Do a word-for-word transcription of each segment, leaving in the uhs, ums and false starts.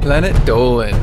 Planet Dolan.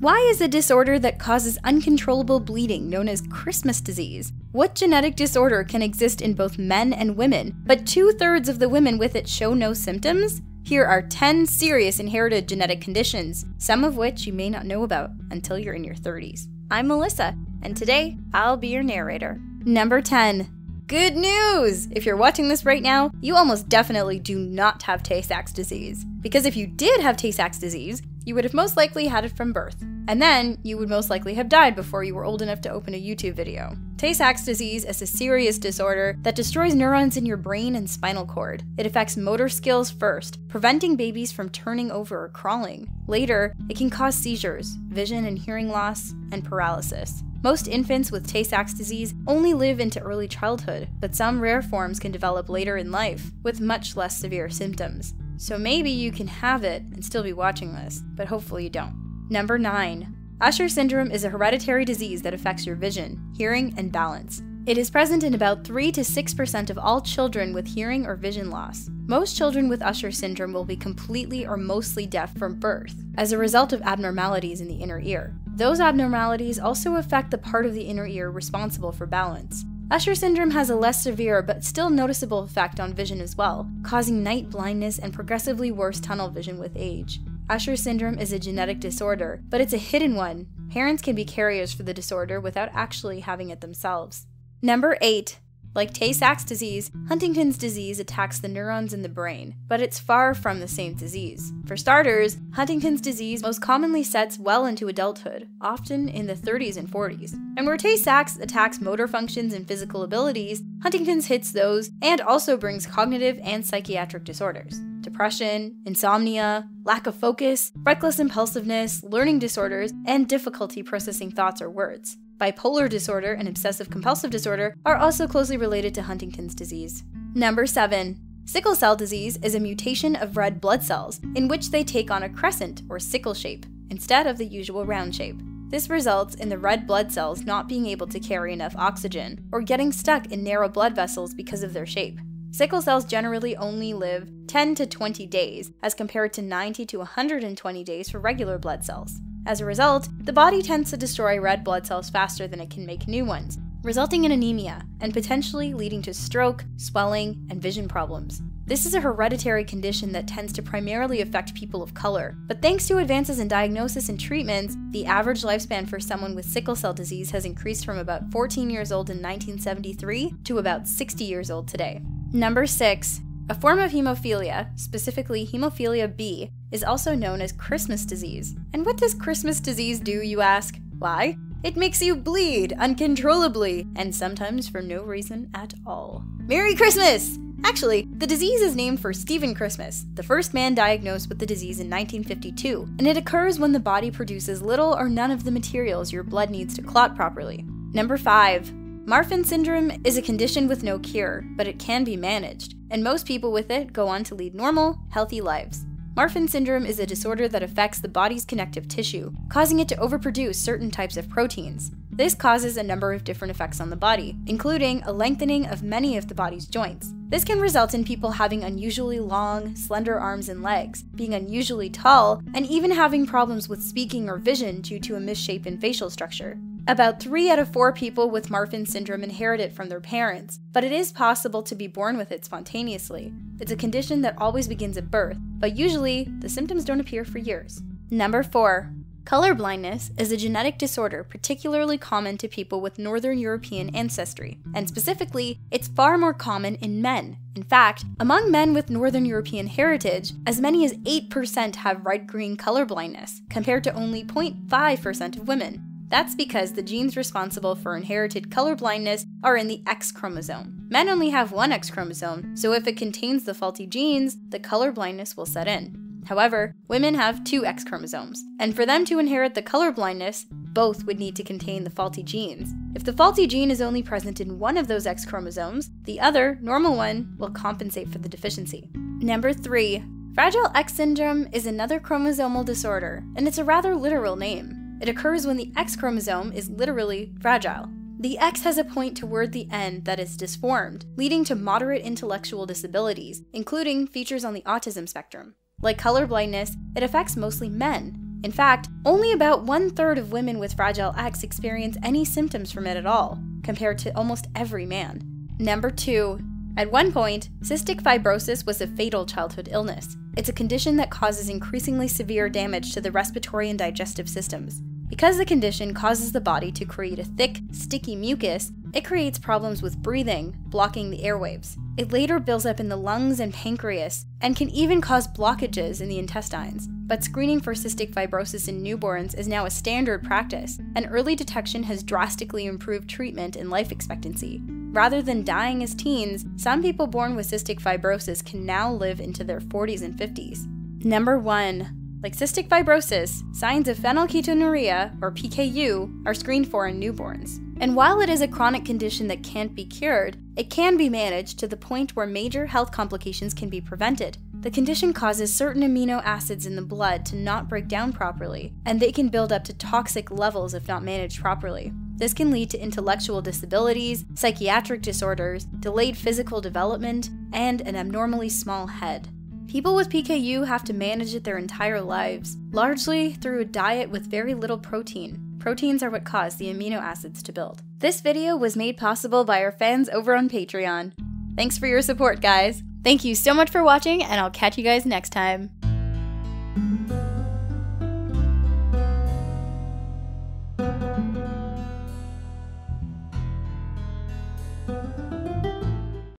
Why is a disorder that causes uncontrollable bleeding known as Christmas disease? What genetic disorder can exist in both men and women, but two-thirds of the women with it show no symptoms? Here are ten serious inherited genetic conditions, some of which you may not know about until you're in your thirties. I'm Melissa, and today I'll be your narrator. Number ten. Good news! If you're watching this right now, you almost definitely do not have Tay-Sachs disease. Because if you did have Tay-Sachs disease, you would have most likely had it from birth. And then, you would most likely have died before you were old enough to open a YouTube video. Tay-Sachs disease is a serious disorder that destroys neurons in your brain and spinal cord. It affects motor skills first, preventing babies from turning over or crawling. Later, it can cause seizures, vision and hearing loss, and paralysis. Most infants with Tay-Sachs disease only live into early childhood, but some rare forms can develop later in life, with much less severe symptoms. So maybe you can have it and still be watching this, but hopefully you don't. Number nine. Usher syndrome is a hereditary disease that affects your vision, hearing, and balance. It is present in about three to six percent of all children with hearing or vision loss. Most children with Usher syndrome will be completely or mostly deaf from birth, as a result of abnormalities in the inner ear. Those abnormalities also affect the part of the inner ear responsible for balance. Usher syndrome has a less severe but still noticeable effect on vision as well, causing night blindness and progressively worse tunnel vision with age. Usher syndrome is a genetic disorder, but it's a hidden one. Parents can be carriers for the disorder without actually having it themselves. Number eight. Like Tay-Sachs disease, Huntington's disease attacks the neurons in the brain, but it's far from the same disease. For starters, Huntington's disease most commonly sets well into adulthood, often in the thirties and forties. And where Tay-Sachs attacks motor functions and physical abilities, Huntington's hits those and also brings cognitive and psychiatric disorders. Depression, insomnia, lack of focus, reckless impulsiveness, learning disorders, and difficulty processing thoughts or words. Bipolar disorder and obsessive-compulsive disorder are also closely related to Huntington's disease. Number seven. Sickle cell disease is a mutation of red blood cells, in which they take on a crescent or sickle shape, instead of the usual round shape. This results in the red blood cells not being able to carry enough oxygen, or getting stuck in narrow blood vessels because of their shape. Sickle cells generally only live ten to twenty days, as compared to ninety to one hundred twenty days for regular blood cells. As a result, the body tends to destroy red blood cells faster than it can make new ones, resulting in anemia, and potentially leading to stroke, swelling, and vision problems. This is a hereditary condition that tends to primarily affect people of color, but thanks to advances in diagnosis and treatments, the average lifespan for someone with sickle cell disease has increased from about fourteen years old in nineteen seventy-three to about sixty years old today. Number six. A form of hemophilia, specifically hemophilia B, is also known as Christmas disease. And what does Christmas disease do, you ask? Why? It makes you bleed uncontrollably, and sometimes for no reason at all. Merry Christmas! Actually, the disease is named for Stephen Christmas, the first man diagnosed with the disease in nineteen fifty-two, and it occurs when the body produces little or none of the materials your blood needs to clot properly. Number five. Marfan syndrome is a condition with no cure, but it can be managed, and most people with it go on to lead normal, healthy lives. Marfan syndrome is a disorder that affects the body's connective tissue, causing it to overproduce certain types of proteins. This causes a number of different effects on the body, including a lengthening of many of the body's joints. This can result in people having unusually long, slender arms and legs, being unusually tall, and even having problems with speaking or vision due to a misshapen facial structure. About three out of four people with Marfan syndrome inherit it from their parents, but it is possible to be born with it spontaneously. It's a condition that always begins at birth, but usually, the symptoms don't appear for years. Number four. Colorblindness is a genetic disorder particularly common to people with Northern European ancestry, and specifically, it's far more common in men. In fact, among men with Northern European heritage, as many as eight percent have red-green colorblindness, compared to only zero point five percent of women. That's because the genes responsible for inherited colorblindness are in the X chromosome. Men only have one X chromosome, so if it contains the faulty genes, the colorblindness will set in. However, women have two X chromosomes, and for them to inherit the colorblindness, both would need to contain the faulty genes. If the faulty gene is only present in one of those X chromosomes, the other, normal one, will compensate for the deficiency. Number three. Fragile X Syndrome is another chromosomal disorder, and it's a rather literal name. It occurs when the X chromosome is literally fragile. The X has a point toward the end that is disformed, leading to moderate intellectual disabilities, including features on the autism spectrum. Like colorblindness, it affects mostly men. In fact, only about one-third of women with Fragile X experience any symptoms from it at all, compared to almost every man. Number two. At one point, cystic fibrosis was a fatal childhood illness. It's a condition that causes increasingly severe damage to the respiratory and digestive systems. Because the condition causes the body to create a thick, sticky mucus, it creates problems with breathing, blocking the airwaves. It later builds up in the lungs and pancreas, and can even cause blockages in the intestines. But screening for cystic fibrosis in newborns is now a standard practice, and early detection has drastically improved treatment and life expectancy. Rather than dying as teens, some people born with cystic fibrosis can now live into their forties and fifties. Number one. Like cystic fibrosis, signs of phenylketonuria, or P K U, are screened for in newborns. And while it is a chronic condition that can't be cured, it can be managed to the point where major health complications can be prevented. The condition causes certain amino acids in the blood to not break down properly, and they can build up to toxic levels if not managed properly. This can lead to intellectual disabilities, psychiatric disorders, delayed physical development, and an abnormally small head. People with P K U have to manage it their entire lives, largely through a diet with very little protein. Proteins are what cause the amino acids to build. This video was made possible by our fans over on Patreon. Thanks for your support, guys! Thank you so much for watching, and I'll catch you guys next time!